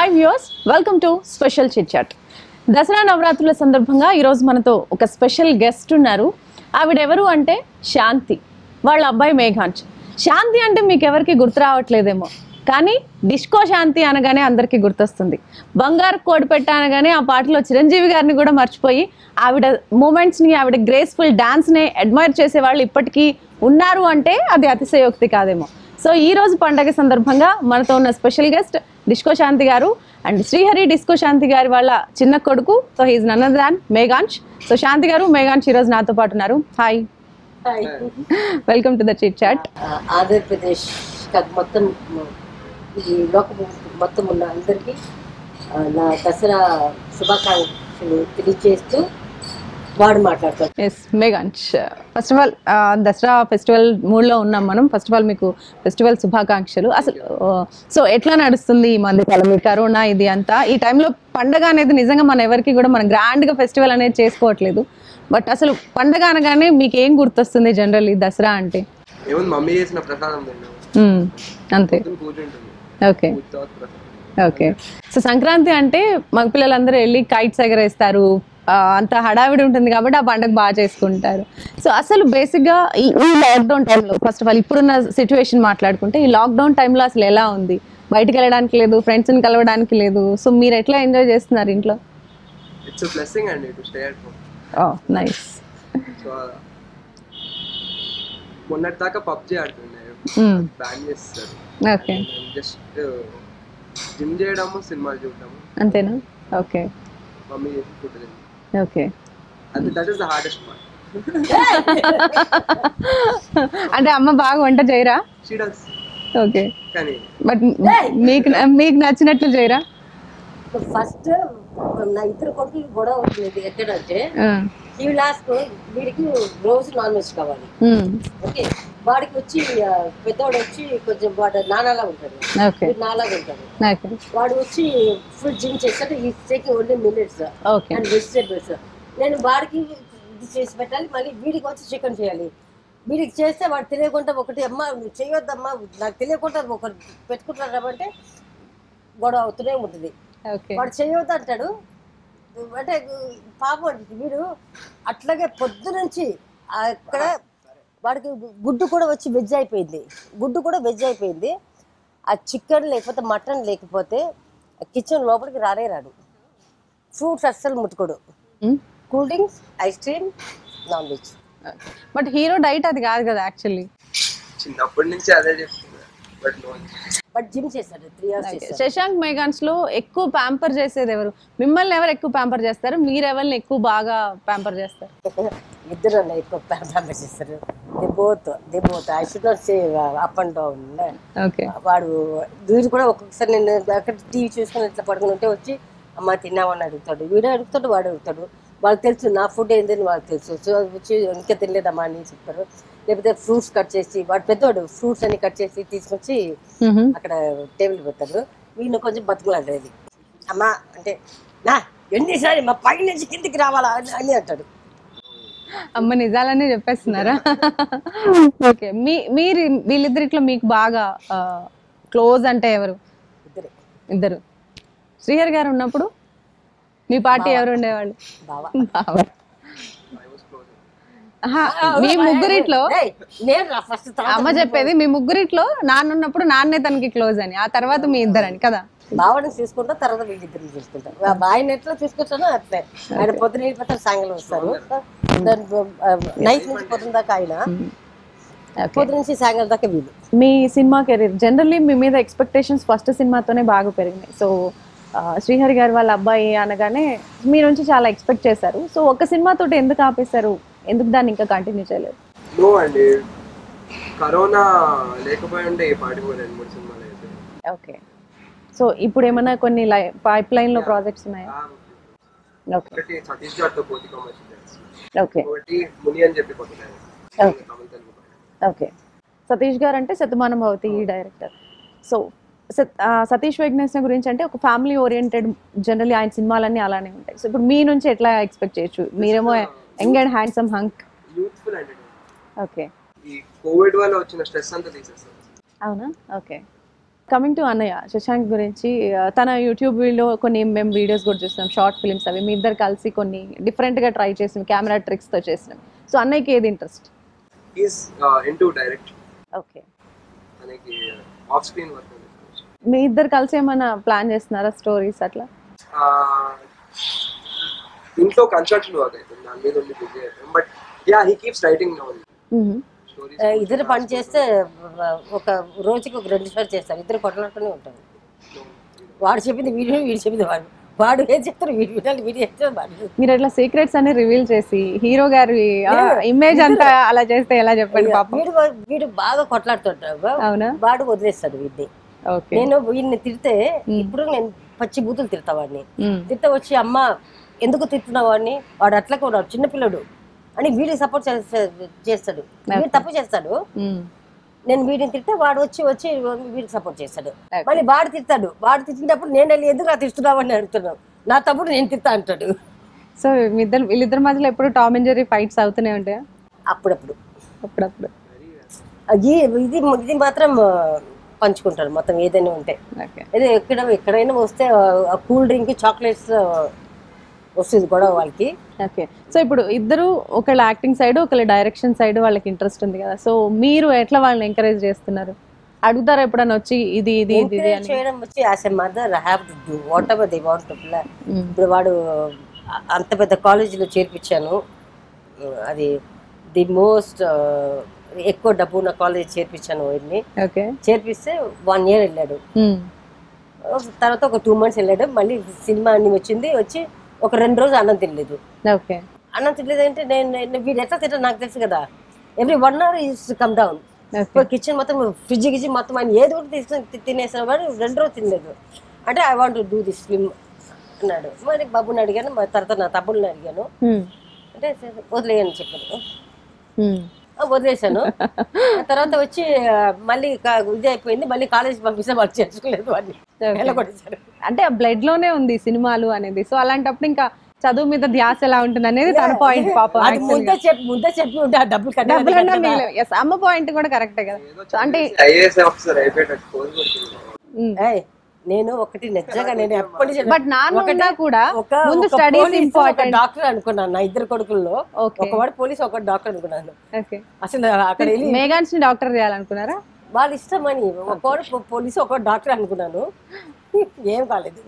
Hi viewers, welcome to Special Chit Chat. Dasara నవరాత్రుల సందర్భంగా ఈ రోజు మనతో ఒక స్పెషల్ గెస్ట్ ఉన్నారు. ఆవిడ ఎవరు అంటే శాంతి, వాళ్ళ అబ్బాయి మేఘాంచ్. శాంతి అంటే మీకు ఎవరికి గుర్తు రావట్లేదేమో, కానీ డిస్కో శాంతి అనగానే అందరికీ గుర్తొస్తుంది. బంగారు కోడిపెట్ట అనగానే ఆ పాటలో చిరంజీవి గారిని కూడా మర్చిపోయి ఆవిడ మూమెంట్స్ని, ఆవిడ గ్రేస్ఫుల్ డాన్స్ని అడ్మైర్ చేసే వాళ్ళు ఇప్పటికీ ఉన్నారు అంటే అది అతిశయోక్తి కాదేమో. సో ఈ రోజు పండగ సందర్భంగా మనతో ఉన్న స్పెషల్ గెస్ట్ డిస్కో శాంతి గారు అండ్ శ్రీహరి డిస్కో శాంతి గారి వాళ్ళ చిన్న కొడుకు. So he's none other than మేఘాంచ్. So Shanti garu, Meghamsh ఈరోజు నాతో పాటు ఉన్నారు. Hi, welcome to the chit chat. Andhra Pradesh మొత్తం ఈ లోకం మొత్తం ఉన్న అందరికీ నా దసరా శుభాకాంక్షలు తెలియజేస్తూ వాడు మాట్లాడతారు. Yes మేఘాంచ్, first of all Dasara festival మూడ్లో ఉన్నాం మనం. ఫస్ట్ ఆఫ్ ఆల్ మీకు ఫెస్టివల్ శుభాకాంక్షలు. అసలు సో ఎట్లా నడుస్తుంది ఈ మధ్యకాలం, ఈ కరోనా ఇది అంతా, ఈ టైంలో పండగ అనేది నిజంగా మన ఎవరికి కూడా మనం గ్రాండ్గా ఫెస్టివల్ అనేది చేసుకోవట్లేదు. బట్ అసలు పండగ అనగానే మీకు ఏం గుర్తొస్తుంది జనరల్లీ దసరా అంటే? మమ్మీ చేసిన ప్రసాదం అంతే. Okay okay. సో సంక్రాంతి అంటే మగ పిల్లలందరూ వెళ్ళి కైట్స్ ఎగరేస్తారు, అంత హడావిడి ఉంటుంది కాబట్టి ఆ పండుగ బాగా చేసుకుంటారు. సో అసలు బేసిక్గా ఈ లాక్డౌన్ టైంలో, ఫస్ట్ ఆఫ్ ఆల్ ఇప్పుడున్న సిచ్యువేషన్ మాట్లాడుకుంటే, ఈ లాక్డౌన్ టైంలో అసలు ఎలా ఉంది? బయటకు వెళ్ళడానికి లేదు, ఫ్రెండ్స్ని కలవడానికి లేదు. సో మీరు ఎట్లా ఎంజాయ్ చేస్తున్నారు ఇంట్లో? ఇట్స్ ఎ బ్లెస్సింగ్ అండి to stay at home. Oh nice. So మొన్నటి దాకా పబ్జీ ఆడుతున్నారు, బ్యాన్ చేస్తారు. ఓకే, జస్ట్ జిమ్ చేయడము, సినిమాలు చూడడము అంతేనా? ఓకే. మమ్మీ ఫోటోలు. Okay, that is the hardest part. అంటే అమ్మ బాగా వంట చేయరా? She does. ఓకే, కానీ బట్ మీకు నచ్చినట్లు చేయరా? ఫస్ట్ నా ఇద్దరు కొడుకులు గొడవ అవుతుంది ఎక్కడంటే, ఈ లాస్ట్ వీడికి రోజు నాన్ వెజ్ కావాలి. ఓకే, వాడికి వచ్చి పెద్దవాడు వచ్చి కొంచెం వాడు నానాలా ఉంటాడు, నాలాగా ఉంటాడు. వాడు వచ్చి ఫుల్ జిమ్ చేస్తాడు, ఈ taking only millets and vegetables. నేను వాడికి ఇది చేసి పెట్టాలి, మళ్ళీ వీడికి వచ్చి చికెన్ చేయాలి. వీడికి చేస్తే వాడు తెలియకుండా ఒకటి, అమ్మ చేయొద్దమ్మా నాకు తెలియకుండా ఒకటి పెట్టుకుంటాడు కాబట్టి గొడవ అవుతూనే ఉంటుంది. వాడు చేయొద్దు అంటాడు, అంటే పాపం వీడు అట్లాగే పొద్దు నుంచి అక్కడ వాడికి గుడ్డు కూడా వచ్చి వెజ్ అయిపోయింది, గుడ్డు కూడా వెజ్ అయిపోయింది. ఆ చికెన్ లేకపోతే మటన్ లేకపోతే కిచెన్ లోపలికి రానే రాడు. ఫ్రూట్స్ అస్సలు ముట్టుకోడు, cool drinks, ice cream, non veg. But hero diet అది కాదు కదా యాక్చువల్లీ, చిన్నప్పటి నుంచి అదే చెప్తున్నా. బట్ జిమ్ చేశాడు 3 years చేశాడు. శశాంక్ మేఘాన్స్ లో ఎక్కువ ప్యాంపర్ చేసేది ఎవరు? మిమ్మల్ని ఎవరు ఎక్కువ ప్యాంపర్ చేస్తారు? మీరు ఎవరిని ఎక్కువ బాగా ప్యాంపర్ చేస్తారు? ఇద్దరు ఎక్కువ ప్యాంపర్ చేస్తారు. The both I should not say up and down. Okay, వాడు వీడు కూడా ఒక్కొక్కసారి నేను అక్కడ టీవీ చూసుకుని ఇట్లా పడుకుని ఉంటే వచ్చి అమ్మ తిన్నామని అడుగుతాడు, వీడు అడుగుతాడు, వాడు అడుగుతాడు. వాళ్ళకి తెలుసు నా ఫుడ్ ఏంటని వాళ్ళకి తెలుసు. సో వచ్చి ఇంకా తినలేదమ్మా అని చెప్తారు. లేకపోతే ఫ్రూట్స్ కట్ చేసి, వాడు పెద్దవాడు ఫ్రూట్స్ అన్ని కట్ చేసి తీసుకొచ్చి అక్కడ టేబుల్ పెడతాడు. వీళ్ళు కొంచెం బతుకులాడేది, అమ్మ అంటే నా ఎన్నిసారి మా పై నుంచి కిందికి రావాలా అని అంటాడు. అమ్మ నిజాలనే చెప్పేస్తున్నారా? ఓకే, మీరు వీళ్ళిద్దరిట్లో మీకు బాగా క్లోజ్ అంటే ఎవరు? ఇద్దరు. శ్రీహరి గారు ఉన్నప్పుడు మీ పార్టీ ఎవరు ఉండేవాళ్ళు? బావా. మీ ముగ్గురిట్లో అమ్మ చెప్పేది మీ ముగ్గురిట్లో నాన్న ఉన్నప్పుడు నాన్నే తనకి క్లోజ్ అని, ఆ తర్వాత మీ ఇద్దరని కదా? బావని చూసుకుంటా, తర్వాత వీళ్ళిద్దరిని చూసుకుంటాను. ఆయన ఎట్లా చూసుకుంటానో అట్లే, ఆయన పొద్దున పోతారు, సాయంకాలం వస్తారు. నైట్ నుంచి పొద్దున దాకా ఆయన, పొద్దు నుంచి సాయంకాలం దాకా వీళ్ళు. మీ సినిమా కెరీర్ జనరల్లీ మీ మీద ఎక్స్పెక్టేషన్స్ ఫస్ట్ సినిమాతోనే బాగా పెరిగినాయి. సో శ్రీహరి గారు వాళ్ళ అబ్బాయి అనగానే మీ నుంచి చాలా ఎక్స్పెక్ట్ చేశారు. సో ఒక సినిమాతో ఎందుకు ఆపేశారు? ఎందుకు దాన్ని ఇంకా కంటిన్యూ చేయలేదు? నో అండి, కరోనా లేకపోయింటే ఈ పార్టీ పోలేదు 3 సినిమాలు అయితే. ఓకే, సో ఇప్పుడు ఏమైనా కొన్ని పైప్ లైన్ లో ప్రాజెక్ట్స్ ఉన్నాయా? ఒకటి ఛత్తీస్గఢ్ తో పోటీ కమర్షియల్ డ్యాన్స్. ఓకే, ఒకటి ముని అని చెప్పి కొత్త డ్యాన్స్. ఓకే, సతీష్ గారు అంటే సత్యమానం భవతి డైరెక్టర్. సో సతీష్ వైగ్నెస్ గురించి అంటే ఒక ఫ్యామిలీ ఓరియంటెడ్, జనరల్లీ ఆయన సినిమాలన్నీ అలానే ఉంటాయి. సో ఇప్పుడు మీ నుంచి ఎట్లా ఎక్స్పెక్ట్ చేయొచ్చు? మీరేమో young and handsome hunk, youthful entertainer. Okay, ఈ కోవిడ్ వల్ల వచ్చిన స్ట్రెస్ అంతా తీసేస్తారు. అవునా? Okay, coming to Anaya Shashank గురించి తన యూట్యూబ్లో కొన్ని మేము వీడియోస్ కూడా చూస్తాం షార్ట్ ఫిల్మ్స్ అవి మీ ఇద్దరు కలిసి కొన్ని డిఫరెంట్గా ట్రై చేసాం కెమెరా ట్రిక్స్తో చేసినాం సో అన్నయ్యకి ఏది interest is into direct okay అన్నయ్యకి ఆఫ్ స్క్రీన్ వర్క్ మీ ఇద్దరు కలిసి ఏమైనా ప్లాన్ చేస్తున్నారా స్టోరీస్ అట్లా ఇంట్లో కన్స్ట్రక్షన్ వర్క్ అయితే దాని మీద ఉంది busy but ya he keeps writing నౌలీ ఇద్దరు పని చేస్తే ఒక రోజుకి ఒక 2 సార్లు చేస్తారు ఇద్దరు కొట్లాడుతూనే ఉంటారు వాడు చెప్పింది వీడు చెప్పింది వాడు ఏం చెప్తారు వీడు వినాలి వీడు చెప్తారు వాడు మీరు అట్లా సీక్రెట్స్ అన్ని రివీల్ చేసి హీరో గారి ఇమేజ్ అంతా అలా చేస్తే ఎలా చెప్పండి పాపం వీడు బాగా కొట్లాడుతుంటారు అవునా వాడు వదిలేస్తాడు వీడిని నేను వీడిని తిడితే ఇప్పుడు నేను పచ్చి బూతులు తిడతా వాడిని తిడితే వచ్చి అమ్మ ఎందుకు తిడుతున్నా వాడిని వాడు అట్లా కూడా చిన్నపిల్లడు అని వీడికి సపోర్ట్ చేస్తాడు వీడు తప్పు చేస్తాడు నేను వీడిని తిడితే వాడు వచ్చి వీడికి సపోర్ట్ చేస్తాడు మళ్ళీ వాడు తిడతాడు వాడు తిట్టినప్పుడు నేను వెళ్ళి ఎందుకు నాకు తిడుతున్నావు అని అడుగుతున్నాను నా తప్పుడు నేను తిడతా అంటాడు సో వీళ్ళిద్దరి మధ్యలో ఎప్పుడు టామ్ అండ్ జెర్రీ ఫైట్స్ అవుతూనే ఉంటాయా అప్పుడప్పుడు ఇది మాత్రం పంచుకుంటారు మొత్తం ఏదైనా ఉంటాయి ఏదో ఎక్కడైనా వస్తే కూల్ డ్రింక్ చాక్లెట్స్ వస్తుంది గొడవ వాళ్ళకి ఓకే సో ఇప్పుడు ఇద్దరు ఒకళ్ళ యాక్టింగ్ సైడ్ ఒకళ్ళ డైరెక్షన్ సైడ్ వాళ్ళకి ఇంట్రెస్ట్ ఉంది కదా సో మీరు ఎట్లా వాళ్ళని ఎంకరేజ్ చేస్తున్నారు అడుగుతారా ఎప్పుడైనా వచ్చి ఇది ఇది ఇది చేయడం వచ్చి as a mother I have to do whatever they want to play ఇప్పుడు వాడు అంత పెద్ద కాలేజీలో చేర్పించాను అది ది మోస్ట్ ఎక్కువ డబ్బు ఉన్న కాలేజ్ చేర్పించాను వాడిని చేర్పిస్తే 1 year వెళ్ళాడు తర్వాత ఒక 2 months వెళ్ళాడు మళ్ళీ సినిమా అన్ని వచ్చి ఒక 2 రోజులు అన్నం తినలేదు అన్నం తినలేదు అంటే నేను వీడు ఎట్లా తింటాను నాకు తెలుసు కదా every 1 hour is come down kitchen మొత్తం ఫ్రిడ్జ్ గిజ్జి మొత్తం ఆయన ఏది కూడా తీసుకుని తినేసిన వాడు 2 రోజులు తినలేదు అంటే I want to do this film అన్నాడు మరి బాబుని అడిగాను తర్వాత నా తమ్ముడిని అడిగాను అంటే వదిలేయని చెప్పాను వదిలేశాను తర్వాత వచ్చి మళ్ళీ ఇది అయిపోయింది మళ్ళీ కాలేజ్ పంపిస్తే వాళ్ళు చేసుకోలేదు అని వెళ్ళగొట్టేశారు అంటే ఆ బ్లడ్ లోనే ఉంది సినిమాలు అనేది సో అలాంటప్పుడు ఇంకా చదువు మీద ధ్యాస ఎలా ఉంటుంది అనేది తన పాయింట్ పాపం ముందే చెప్పి ఉంటే ఆ డబ్బులు కట్టాలి అమ్మ పాయింట్ కూడా కరెక్టే కదా అంటే నేను ఒకటి నిజంగా నేను ఎప్పటి బట్ నాన్న కూడా ముందు స్టడీస్ ఇంపార్టెంట్ డాక్టర్ అనుకున్నాను నా ఇద్దరు కొడుకుల్లో ఒకవాడు పోలీస్ ఒకటి డాక్టర్ అనుకున్నాను అసలు అక్కడ మేఘాన్స్ ని డాక్టర్ చేయాలనుకున్నారా వాళ్ళు ఇష్టమని ఒకడు పోలీసు ఒకటి డాక్టర్ అనుకున్నాను ఏం కాలేదు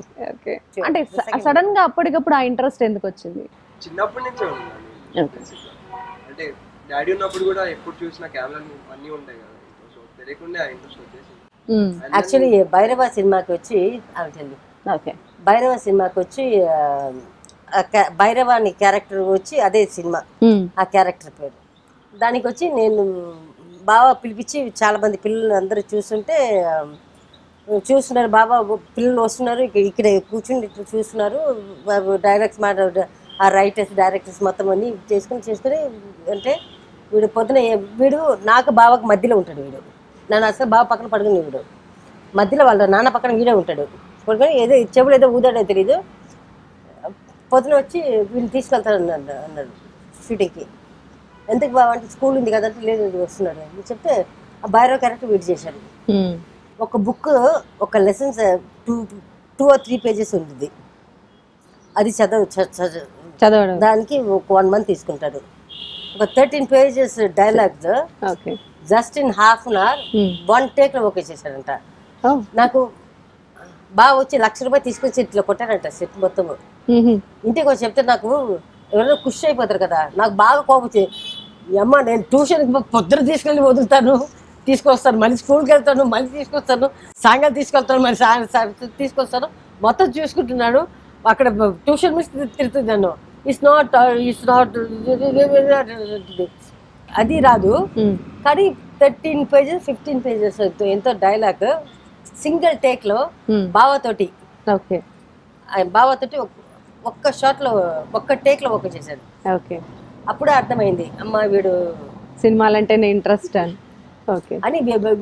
అంటే సడన్ గా అప్పటికప్పుడు ఆ ఇంట్రెస్ట్ ఎందుకు వచ్చింది చిన్నప్పటి నుంచి అంటే డాడీ ఉన్నప్పుడు కూడా ఎప్పుడు చూసినా కెమెరాలు అన్నీ ఉంటాయి కదా సో తెలియకుండా ఆ ఇంట్రెస్ట్ వచ్చేసింది యాక్చువల్లీ భైరవ సినిమాకి వచ్చి భైరవ సినిమాకి వచ్చి భైరవ అని క్యారెక్టర్ వచ్చి అదే సినిమా ఆ క్యారెక్టర్ పేరు దానికి వచ్చి నేను బాబా పిలిపించి చాలా మంది పిల్లలు అందరూ చూస్తున్నారు బాబా పిల్లలు వస్తున్నారు ఇక్కడ కూర్చుని చూస్తున్నారు డైరెక్టర్స్ ఆ రైటర్స్ డైరెక్టర్స్ మొత్తం అన్ని చేసుకుని అంటే వీడు వీడు నాకు బాబాకు మధ్యలో ఉంటాడు వీడు నాన్న అసలు బాబా పక్కన పడుకుని వీడు మధ్యలో వాళ్ళ నాన్న పక్కన వీడే ఉంటాడు పడుకొని ఏదో చెవులు ఏదో ఊదాడో తెలీదు పొద్దున వచ్చి వీళ్ళు తీసుకెళ్తాడు అన్నాడు షూటింగ్కి ఎందుకు బాబా అంటే స్కూల్ ఉంది కదంటే లేదు వస్తున్నాడు అని చెప్తే ఆ బైరో క్యారెక్టర్ వీడు చేశాడు ఒక బుక్ ఒక లెసన్స్ 2 or 3 pages ఉంటుంది అది చదవడం దానికి ఒక 1 month తీసుకుంటాడు ఒక 13 pages dialogues just in half an hour 1 take లో ఓకే చేశాడంట నాకు బాగా వచ్చి ₹1,00,000 తీసుకొచ్చి ఇట్లా కొట్టాడంట సెట్ మొత్తం ఇంటికి వచ్చి చెప్తే నాకు ఎవరైనా ఖుషి అయిపోతారు కదా నాకు బాగా కోపం వచ్చి అమ్మ నేను ట్యూషన్ పొద్దున తీసుకెళ్ళి వదులుతాను తీసుకొస్తాను మళ్ళీ స్కూల్కి వెళ్తాను మళ్ళీ తీసుకొస్తాను సాయంకాలం తీసుకెళ్తాను మళ్ళీ తీసుకొస్తాను మొత్తం చూసుకుంటున్నాడు అక్కడ ట్యూషన్ మిస్ తిరుగుతున్నాను ఇట్స్ నాట్ అది రాదు కానీ 13 pages 15 pages ఎంతో డైలాగ్ సింగిల్ టేక్ లో బావతోటి ఒక్క షాట్ లో ఒక్క టేక్ లో ఒక చేశాడు అప్పుడే అర్థమైంది అమ్మ వీడు సినిమాలంటేనే ఇంట్రెస్ట్ అని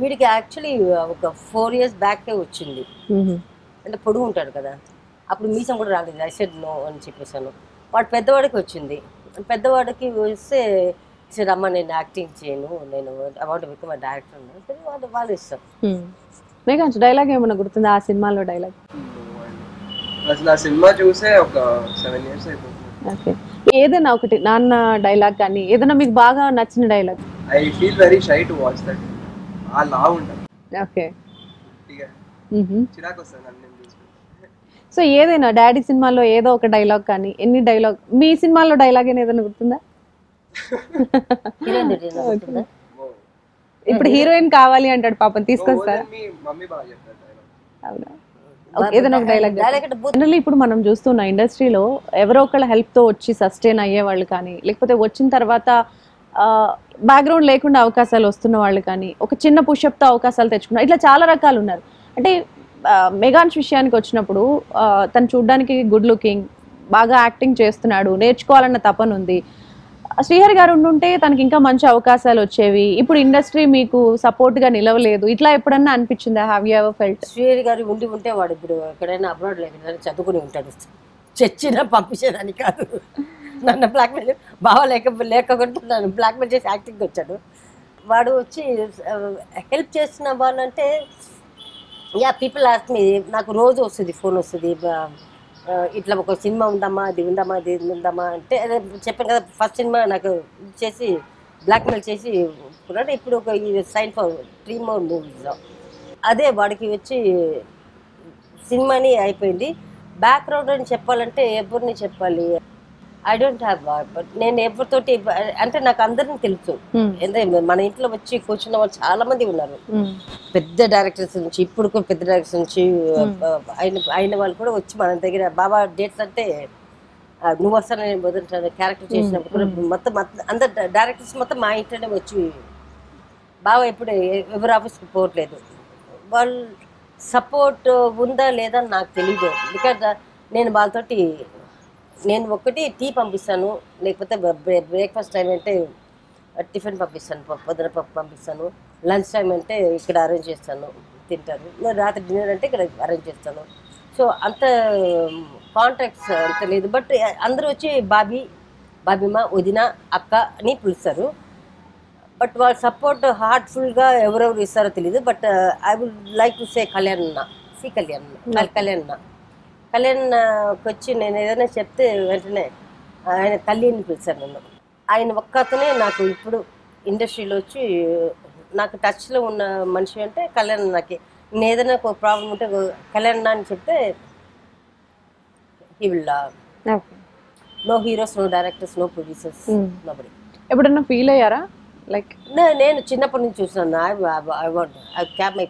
వీడికి యాక్చువల్లీ ఒక 4 years బ్యాక్ వచ్చింది అంటే పొడుగు ఉంటాడు కదా అప్పుడు మీసం కూడా రాలేదు ఐ సెడ్ నో అని చెప్పేశాను వాడు పెద్దవాడికి వచ్చింది పెద్దవాడికి వస్తే సరే అమ్మ నేను యాక్టింగ్ చేయను నేను అబౌట్ బికమ్ డైరెక్టర్ వాళ్ళు ఇష్టం మేకన్స్ డైలాగ్ ఏమన్నా గుర్తుందా ఆ సినిమాలో డైలాగ్? అసలు ఆ సినిమా చూసే ఒక 7 ఇయర్స్ అయిపోయింది. ఓకే, ఏదైనా ఒకటి నాన్న డైలాగ్ కానీ ఏదైనా మీకు బాగా నచ్చిన dialogue? I feel very shy to watch that. ఆ లా ఉంటది. ఓకే ఠీక్ హై. చిరాకు వస్తుంది అన్నం చూసి. సో ఏదైనా డాడీ సినిమాలో ఏదో ఒక డైలాగ్ కానీ ఎన్ని డైలాగ్ మీ సినిమాలో డైలాగ్ ఏదైనా గుర్తుందా? ఇప్పుడు హీరోయిన్ కావాలి అంటాడు పాపం తీసుకొస్తారా? అవునా, ఏదైనా ఒక డైలాగ్. ఇప్పుడు మనం చూస్తున్న ఇండస్ట్రీలో ఎవరో ఒకళ్ళ హెల్ప్తో వచ్చి సస్టైన్ అయ్యేవాళ్ళు కానీ లేకపోతే వచ్చిన తర్వాత బ్యాక్గ్రౌండ్ లేకుండా అవకాశాలు వస్తున్న వాళ్ళు కానీ ఒక చిన్న పుషప్తో అవకాశాలు తెచ్చుకున్నారు, ఇట్లా చాలా రకాలు ఉన్నారు. అంటే మెగాన్స్ విషయానికి వచ్చినప్పుడు తను చూడ్డానికి గుడ్ లుకింగ్, బాగా యాక్టింగ్ చేస్తున్నాడు, నేర్చుకోవాలన్న తపన ఉంది. శ్రీహరి గారు ఉండుంటే తనకి ఇంకా మంచి అవకాశాలు వచ్చేవి. ఇప్పుడు ఇండస్ట్రీ మీకు సపోర్ట్ గా నిలవలేదు, ఇట్లా ఎప్పుడన్నా అనిపించిందా? Have you ever felt? Srihari garu ఉండి ఉంటే వాడు ఇప్పుడు ఎక్కడైనా అబ్రాడ్ లేకుండా చదువుకుని ఉంటాడు, చచ్చినా పంపించేదాన్ని కాదు. నన్ను బ్లాక్మెయిల్ బాగా లేకుండా నన్ను బ్లాక్మెయిల్ చేసి యాక్టింగ్కి వచ్చాడు. వాడు వచ్చి హెల్ప్ చేసిన వాళ్ళు అంటే యా పీపుల్ ఆస్క్ మీ, నాకు రోజు వస్తుంది ఫోన్ వస్తుంది, ఇట్లా ఒక సినిమా ఉందమ్మా అది ఉందమ్మా అది ఉందమ్మా అంటే అదే చెప్పాను కదా ఫస్ట్ సినిమా నాకు చేసి బ్లాక్మెయిల్ చేసి అంటే ఇప్పుడు ఒక సైన్ ఫర్ 3 more మూవీస్లో అదే వాడికి వచ్చి సినిమాని అయిపోయింది. బ్యాక్గ్రౌండ్ అని చెప్పాలంటే ఎవరిని చెప్పాలి? ఐ డోంట్ హ్యావ్, నేను ఎవరితోటి అంటే నాకు అందరినీ తెలుసు. అంటే మన ఇంట్లో వచ్చి కూర్చున్న వాళ్ళు చాలా మంది ఉన్నారు, పెద్ద డైరెక్టర్స్ నుంచి ఇప్పుడు పెద్ద డైరెక్టర్స్ నుంచి అయిన వాళ్ళు కూడా వచ్చి మన దగ్గర బాబా డేట్స్ అంటే నువ్వు వస్తాను నేను వదులుతాను క్యారెక్టర్ చేసినప్పుడు కూడా మొత్తం అందరు డైరెక్టర్స్ మొత్తం మా ఇంట్లోనే వచ్చి బాబా ఇప్పుడు ఎవరి ఆఫీస్కి పోవట్లేదు. వాళ్ళు సపోర్ట్ ఉందా లేదా నాకు తెలియదు, బికాజ్ నేను వాళ్ళతోటి నేను ఒక్కటి టీ పంపిస్తాను, లేకపోతే బ్రేక్ఫాస్ట్ టైం అంటే టిఫిన్ పంపిస్తాను, పొద్దున పప్పు పంపిస్తాను, లంచ్ టైం అంటే ఇక్కడ అరేంజ్ చేస్తాను తింటారు, రాత్రి డిన్నర్ అంటే ఇక్కడ అరేంజ్ చేస్తాను. సో అంత కాంట్రాక్ట్స్ అంత లేదు, బట్ అందరూ వచ్చి బాబీ బాబీమ్మ వదిన అక్క అని పిలుస్తారు. బట్ వాళ్ళ సపోర్ట్ హార్ట్ఫుల్గా ఎవరెవరు ఇస్తారో తెలియదు, but I would like to say కళ్యాణ్కి వచ్చి నేను ఏదైనా చెప్తే వెంటనే ఆయన తల్లిని పిలిచాను నన్ను. ఆయన ఒక్కతనే నాకు ఇప్పుడు ఇండస్ట్రీలో వచ్చి నాకు టచ్లో ఉన్న మనిషి అంటే కళ్యాణ్. నాకు నేను ఏదైనా ఒక ప్రాబ్లం ఉంటే కళ్యాణ్ అని చెప్తే he will no heroes no directors no producers nobody. ఎప్పుడన్నా ఫీల్ అయ్యారా? లైక్ నేను చిన్నప్పటి నుంచి చూసాను. I want I cap my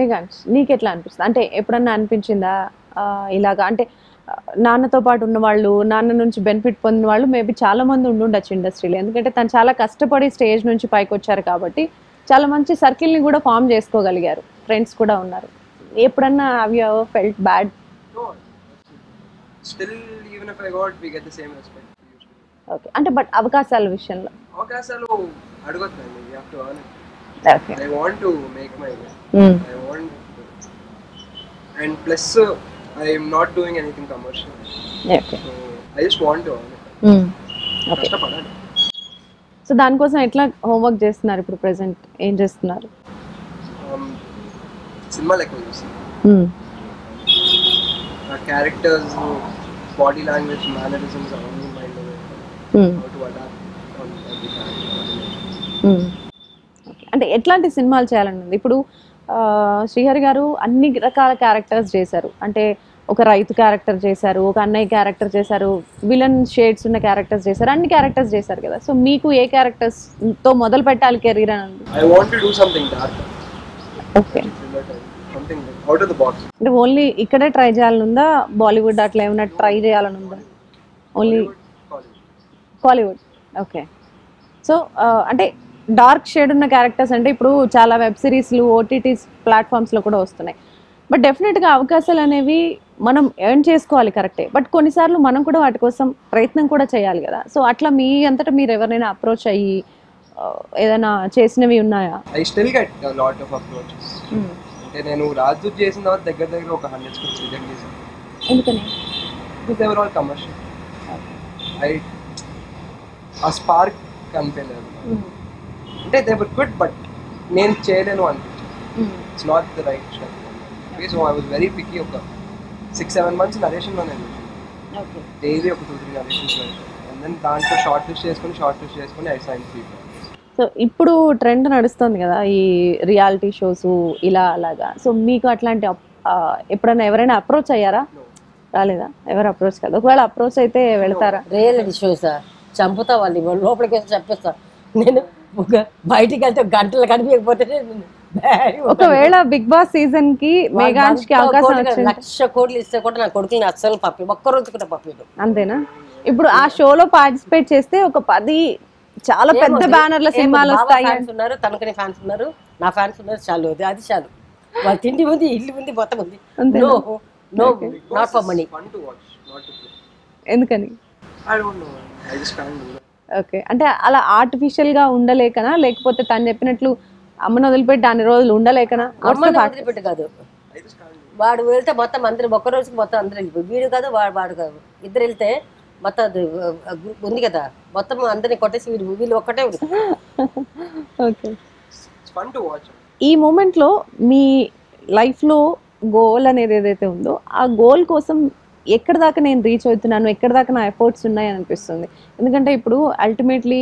మెగాన్స్. నీకు ఎట్లా అనిపిస్తుంది అంటే ఎప్పుడన్నా అనిపించిందా ఇలాగా? అంటే నాన్నతో పాటు ఉన్నవాళ్ళు నాన్న నుంచి బెనిఫిట్ పొందిన వాళ్ళు మేబీ చాలా మంది ఉండుండొచ్చు ఇండస్ట్రీలో, ఎందుకంటే తను చాలా కష్టపడి స్టేజ్ నుంచి పైకి వచ్చారు కాబట్టి చాలా మంచి సర్కిల్ని కూడా ఫామ్ చేసుకోగలిగారు, ఫ్రెండ్స్ కూడా ఉన్నారు. ఎప్పుడన్నా have you ever felt bad? Still even if I got we get the same respect. Okay, అంటే బట్ అవకాశాల విషయంలో అవకాశాలు అడగొస్తాయి, you have to earn it. Okay, I want to make my I want and plus I am not doing anything commercial. Okay. So I just want to. Okay. So దాని కోసం ఎట్లా homework చేస్తున్నారు ఇప్పుడు present? ఏం చేస్తున్నారు? Cinema లెక్క చూస్తున్నారు. Characters body language mannerisms అవన్నీ మైండ్ లో. అంటే ఎట్లాంటి సినిమాలు చేయాలని ఉంది? ఇప్పుడు శ్రీహరి గారు అన్ని రకాల క్యారెక్టర్స్ చేశారు, అంటే ఒక రైతు క్యారెక్టర్ చేశారు, ఒక అన్నయ్య క్యారెక్టర్ చేశారు, విలన్ షేడ్స్ ఉన్న క్యారెక్టర్స్ చేశారు, అన్ని క్యారెక్టర్స్ చేశారు కదా. సో మీకు ఏ క్యారెక్టర్స్ తో మొదలు పెట్టాలి కెరీర్ అని? I want to do something dark. Okay, something out of the box. అంటే ఓన్లీ ఇక్కడే ట్రై చేయాలని ఉందా? బాలీవుడ్ అట్లా ఏమైనా ట్రై చేయాలని ఉందా? Only Kollywood. ఓకే, సో అంటే డార్క్ షేడ్ ఉన్న క్యారెక్టర్స్ అంటే ఇప్పుడు చాలా వెబ్ సిరీస్లు ఓటీటీస్ ప్లాట్ఫామ్స్లో కూడా వస్తున్నాయి, బట్ డెఫినెట్గా అవకాశాలు అనేవి మనం ఎర్న్ చేసుకోవాలి కరెక్టే, బట్ కొన్నిసార్లు మనం కూడా వాటి కోసం ప్రయత్నం కూడా చేయాలి కదా. సో అట్లా మీ అంతటా మీరు ఎవరైనా అప్రోచ్ అయ్యి ఏదైనా చేసినవి ఉన్నాయా? I still get a lot of approaches. అంటే నేను రాజు చేసిన తర్వాత దగ్గర ఒక 100 స్క్రిప్ట్స్ రిజెక్ట్ చేశాను. ఎందుకని? Because they were all commercial. I ఆ స్పార్క్ కనిపించలేదు. అంటే they were good but నేను చేయలేను అనిపించింది. It's not the right shape. Okay, so I was very picky. Okay, 6-7 months narration one I okay. Daily okay 2-3 narrations one, and then dance for short fish chase koni I signed 3 projects. So ఇప్పుడు trend నడుస్తుంది కదా ఈ reality shows ఇలా అలాగా. So మీకు అట్లాంటి ఎప్పుడైనా ఎవరైనా అప్రోచ్ అయ్యారా? రాలేదా? ఎవరు అప్రోచ్ కాదు. ఒకవేళ అప్రోచ్ అయితే వెళ్తారా? రియాలిటీ షోస్ చంపుతా వాళ్ళు లోపలికి చంపేస్తారు. నేను బయటికి వెళ్తే గంటలు కనిపించకపోతే ఒకవేళ బిగ్ బాస్ సీజన్ కి మెగాన్స్ కి అవకాశం వచ్చింది 1,00,00,000 ఇస్తే కూడా నా కొడుకుని అస్సలు పంపి ఒక్క రోజు కూడా పంపిడు. అంతేనా? ఇప్పుడు ఆ షోలో పార్టిసిపేట్ చేస్తే ఒక 10 చాలా పెద్ద బ్యానర్ల సినిమాలు వస్తాయి అంటున్నారు. తనకని ఫ్యాన్స్ ఉన్నారు, నా ఫ్యాన్స్ ఉన్నారు, చాలు అది చాలు. వాళ్ళ తిండి ఉంది, ఇల్లు ఉంది, మొత్తం ఉంది. No no not for money. ఎందుకని? I don't know, I just can't do. Okay, అంటే అలా ఆర్టిఫిషియల్ గా ఉండలేకనా లేకపోతే తను చెప్పినట్లు అమ్మను వదిలిపెట్టి అన్ని రోజులు ఉండలేకనా? అమ్మను వదిలిపెట్టి కాదు, వాడు వెళ్తే మొత్తం అందరూ ఒక్క రోజుకి మొత్తం అందరూ వెళ్ళిపోయి వీడు కాదు వాడు కాదు ఇద్దరు వెళ్తే మొత్తం ఉంది కదా మొత్తం అందరిని కొట్టేసి వీళ్ళు ఒక్కటే ఉంటుంది. ఈ మూమెంట్లో మీ లైఫ్లో గోల్ అనేది ఏదైతే ఉందో ఆ గోల్ కోసం ఎక్కడ దాకా నేను రీచ్ అవుతున్నాను, ఎక్కడ దాకా నా ఎఫర్ట్స్ ఉన్నాయని అనిపిస్తుంది? ఎందుకంటే ఇప్పుడు అల్టిమేట్లీ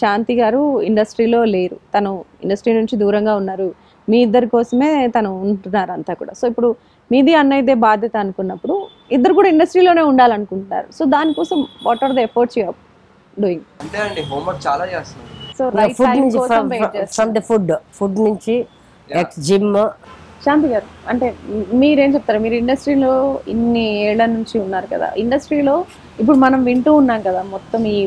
శాంతి గారు ఇండస్ట్రీలో లేరు, తను ఇండస్ట్రీ నుంచి దూరంగా ఉన్నారు, మీ ఇద్దరి కోసమే తను ఉంటున్నారు అంతా కూడా. సో ఇప్పుడు మీది అన్నయ్యదే బాధ్యత అనుకున్నప్పుడు ఇద్దరు కూడా ఇండస్ట్రీలోనే ఉండాలనుకుంటున్నారు. సో దానికోసం what are the efforts you are doing? అంటే అండి హోంవర్క్ చాలా చేస్తున్నాను. సో రైట్ టైం కోసం వెయిట్ చేస్తాం. ఫుడ్ నుంచి జిమ్. శాంతి గారు అంటే మీరేం చెప్తారు? మీరు ఇండస్ట్రీలో ఇన్ని ఏళ్ల నుంచి ఉన్నారు కదా, ఇండస్ట్రీలో ఇప్పుడు మనం వింటూ ఉన్నాం కదా మొత్తం ఈ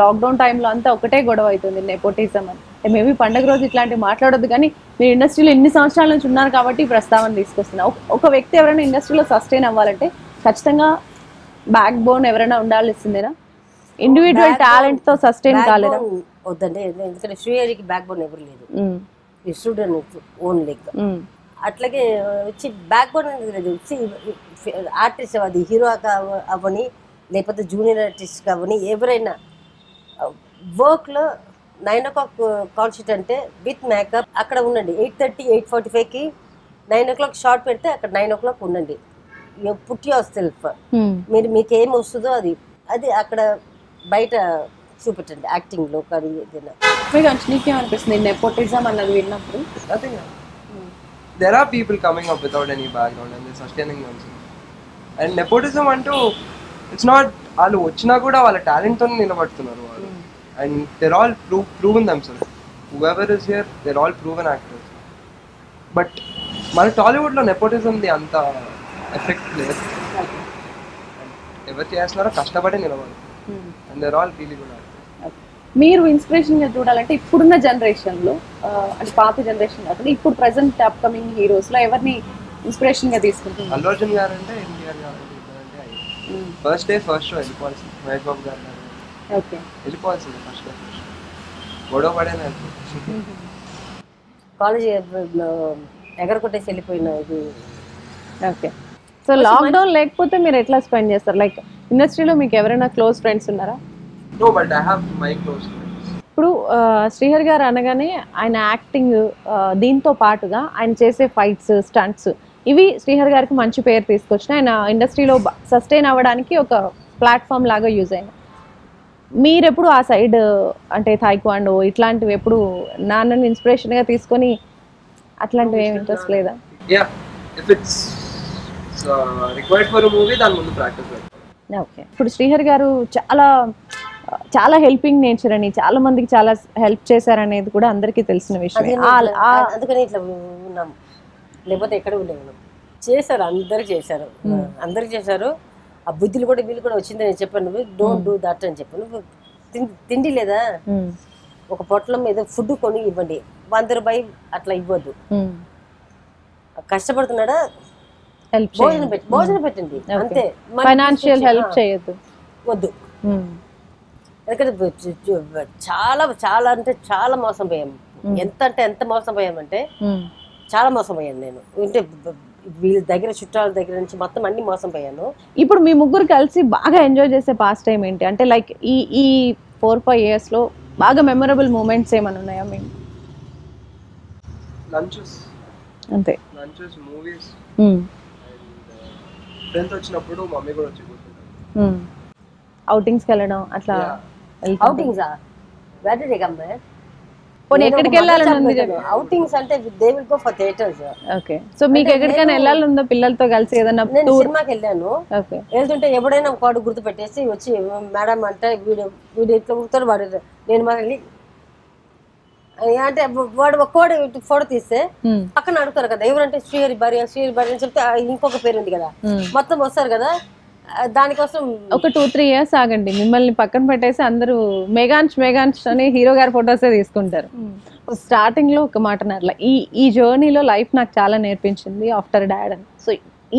లాక్డౌన్ టైంలో అంతా ఒకటే గొడవ అవుతుంది నెపోటిజం అని. మేబీ పండుగ రోజు ఇట్లాంటివి మాట్లాడొద్దు కానీ మీరు ఇండస్ట్రీలో ఇన్ని సంవత్సరాల నుంచి ఉన్నారు కాబట్టి ప్రస్తావన తీసుకొస్తున్నా. ఒక వ్యక్తి ఎవరైనా ఇండస్ట్రీలో సస్టైన్ అవ్వాలంటే ఖచ్చితంగా బ్యాక్ బోన్ ఎవరైనా ఉండాల్సిందేనా? ఇండివిజువల్ టాలెంట్తో సస్టైన్ కాలేదా? వద్దండి, ఎందుకంటే శ్రీహరికి బ్యాక్ బోన్ ఎవరు లేదు, స్టూడెంట్ ఓన్లీ. అట్లాగే వచ్చి బ్యాక్ బోన్ అనేది వచ్చి ఆర్టిస్ట్ అది హీరో అవ్వని లేకపోతే జూనియర్ ఆర్టిస్ట్ అవ్వని ఎవరైనా వర్క్లో 9 o'clock కాన్షీట్ అంటే విత్ మేకప్ అక్కడ ఉండండి. 8:30, 8:45కి 9 o'clock షార్ట్ పెడితే అక్కడ 9 o'clock ఉండండి. పుట్ యువర్ సెల్ఫ్, మీరు మీకు ఏమి వస్తుందో అది అది అక్కడ బయట చూపెట్టండి యాక్టింగ్లో. కానీ ఏదైనా నీకేమనిపిస్తుంది నెపోటిజం అన్నది విన్నప్పుడు? There are people coming up without any background and they're sustaining themselves. And nepotism antu, it's not allu ochina kuda valla talent tho nilabattunaru vaaru. And they're all proven themselves. Whoever is here, they're all proven actors. But man Tollywood lo nepotism di anta effect player. Ever chestunaro kashtapade nilavaru. And they're all really good actors. మీరు ఇన్స్పిరేషన్గా చూడాలంటే ఇప్పుడున్న జనరేషన్లో అంటే పాత generation కాకుండా ఇప్పుడు present upcoming హీరోస్లో ఎవరిని ఇన్స్పిరేషన్గా తీసుకుంటున్నారు? అల్లు అర్జున్ గారు అంటే NTR garu first day first show వెళ్ళిపోవాల్సింది. మహేష్ బాబు గారు ఓకే వెళ్ళిపోవాల్సింది ఫస్ట్ డే ఫస్ట్ షో. గొడవ పడే కాలేజీ ఎగరకొట్టేసి వెళ్ళిపోయిన ఇది. ఓకే, సో లాక్డౌన్ లేకపోతే మీరు ఎట్లా స్పెండ్ చేస్తారు? లైక్ ఇండస్ట్రీలో మీకు ఎవరైనా క్లోజ్ ఫ్రెండ్స్ ఉన్నారా? No, but I have my close friends. ఇప్పుడు శ్రీహరి గారు అనగానే ఆయన యాక్టింగ్ దీంతో పాటుగా ఆయన చేసే ఫైట్స్, స్టంట్స్ ఇవి శ్రీహరి గారికి మంచి పేరు తీసుకొచ్చిన ఆయన ఇండస్ట్రీలో సస్టైన్ అవ్వడానికి ఒక ప్లాట్ఫామ్ లాగా యూజ్ అయిన. మీరెప్పుడు ఆ సైడ్ అంటే థాయిక్వాండో ఇట్లాంటివి ఎప్పుడు నాన్నని ఇన్స్పిరేషన్గా తీసుకొని అట్లాంటివి ఏమి ఇంట్రెస్ట్ లేదా? ఓకే, ఇప్పుడు శ్రీహరి గారు చాలా హెల్పింగ్ నేచర్ అని చాలా మందికి చాలా హెల్ప్ చేశారనేది కూడా అందరికీ తెలిసిన విషయం. అందుకని ఇట్లా ఉన్నాం, లేకపోతే ఎక్కడ ఉండేవాళ్ళం. చేశారు, అందరు చేశారు. ఆ బుద్ధులు కూడా వీళ్ళు కూడా వచ్చింది. నేను చెప్పాను డోంట్ డూ దట్ అని చెప్పాను. తిండి లేదా ఒక పొట్లం ఏదో ఫుడ్ కొని ఇవ్వండి, 100 రూపాయలు అట్లా ఇవ్వద్దు. కష్టపడుతున్నాడా భోజనం పెట్టండి అంతే, ఫైనాన్షియల్ హెల్ప్ చేయొద్దు, వద్దు. ఎందుకంటే చాలా అంటే చాలా మోసం పోయాము. ఎంత మోసం పోయామంటే చాలా మోసం పోయాను నేను. అంటే వీళ్ళ దగ్గర చుట్టాల దగ్గర నుంచి మొత్తం అన్ని మోసం పోయాను. ఇప్పుడు మీ ముగ్గురు కలిసి బాగా ఎంజాయ్ చేసే పాస్ట్ టైం ఏంటి? అంటే లైక్ ఈ 4-5 years లో బాగా మెమరబుల్ మూమెంట్స్ ఏమన్నా ఉన్నాయా? మేము lunches ante lunches movies friends ochinappudu mummy kuda chegutundi outings kelladam atla outings are where did they come there pone ekkadiki ellalanu undi cheppu outings ante they will go for theaters okay so meeku ekkadikana ellalanu undo pillalto kalisi edanna tour cinema ki ellanu okay elthunte evudaina kodu gurtu pettesi vachi madam ante video itla urtaru vaadu nenu mari అంటే వాడు ఒక code photo తీస్తే పక్కన అడుగుతారు కదా ఎవరంటే శ్రీహరి భార్య అని చెప్తే ఇంకొక పేరు ఉంది కదా మొత్తం వస్తారు కదా దానికోసం ఒక 2-3 ఇయర్స్ ఆగండి మిమ్మల్ని పక్కన పెట్టేసి అందరూ మెగాన్స్ అని హీరో గారి ఫోటోసే తీసుకుంటారు స్టార్టింగ్ లో ఒక మాట నాట్లా ఈ జర్నీలో లైఫ్ నాకు చాలా నేర్పించింది ఆఫ్టర్ డాడ్ అని సో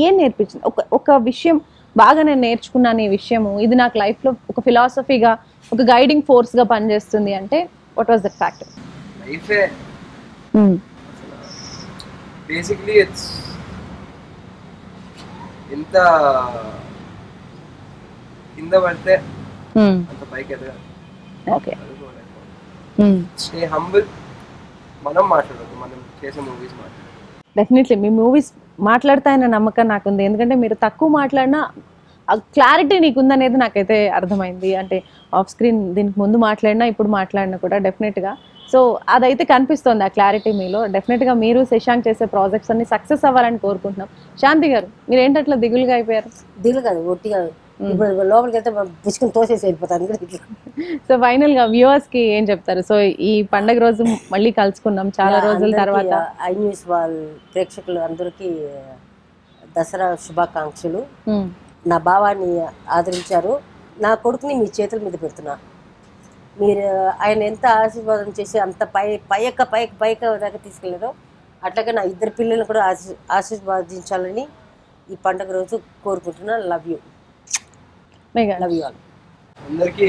ఏం నేర్పించింది ఒక విషయం బాగా నేను నేర్చుకున్నాను ఈ విషయము ఇది నాకు లైఫ్ లో ఒక ఫిలాసఫీగా ఒక గైడింగ్ ఫోర్స్ గా పనిచేస్తుంది అంటే what was that factor Life. Basically, it's in the world there. On the bike there. Okay. Stay humble. Manam maatladadu. Manam chese movies maatladadu. Definitely, me movies maatladtaayana namakam naakundi. Endukante meer takku maatladna ఆ clarity నీకుంది అనేది నాకైతే అర్థమైంది అంటే off screen దీనికి ముందు మాట్లాడినా ఇప్పుడు మాట్లాడినా కూడా డెఫినెట్గా సో అదైతే కనిపిస్తుంది ఆ క్లారిటీ మీలో డెఫినెట్గా మీరు శశాంక్ చేసే ప్రాజెక్ట్స్ అన్ని సక్సెస్ అవ్వాలని కోరుకుంటున్నాం శాంతి గారు మీరు ఏంటట్లా దిగులుగా అయిపోయారు దిగులు కాదు ఒట్టిగా ఇప్పుడు లోపలికి వెళ్తే విసుకుని తోసేసి వెళ్ళిపోతాను సో ఫైనల్గా వ్యూవర్స్కి ఏం చెప్తారు సో ఈ పండగ రోజు మళ్ళీ కలుసుకున్నాం చాలా రోజుల తర్వాత ఐన్యూస్ వాళ్ళ ప్రేక్షకులు అందరికీ దసరా శుభాకాంక్షలు నా బావాన్ని ఆదరించారు నా కొడుకుని మీ చేతుల మీద పెడుతున్నా మీరు ఆయన ఎంత ఆశీర్వాదం చేసి అంత పైక దాకా తీసుకెళ్ళారో అట్లాగే నా ఇద్దరు పిల్లల్ని కూడా ఆశీర్వాదించాలని ఈ పండుగ రోజు కోరుకుంటున్నా love you Megha love you all అందరికీ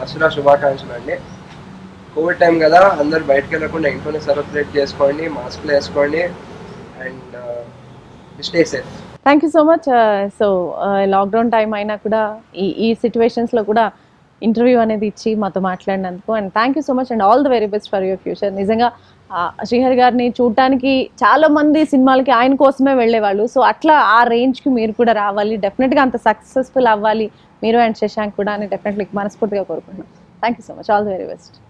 దసరా శుభాకాంక్షలు అండి కోవిడ్ టైం కదా అందరు బయటకు వెళ్ళకుండా ఇంట్లోనే సెలబ్రేట్ చేసుకోండి మాస్క్లు వేసుకోండి and stay safe thank you so much so lockdown time అయినా కూడా ఈ సిచ్యువేషన్స్లో కూడా ఇంటర్వ్యూ అనేది ఇచ్చి మాతో మాట్లాడినందుకు and thank you so much and all the very best for your future నిజంగా శ్రీహరి గారిని చూడటానికి చాలామంది సినిమాలకి ఆయన కోసమే వెళ్ళేవాళ్ళు సో అట్లా ఆ రేంజ్కి మీరు కూడా రావాలి డెఫినెట్గా అంత సక్సెస్ఫుల్ అవ్వాలి మీరు అండ్ శశాంక్ కూడా అని డెఫినెట్లీ మనస్ఫూర్తిగా కోరుకుంటున్నాను thank you so much all the very best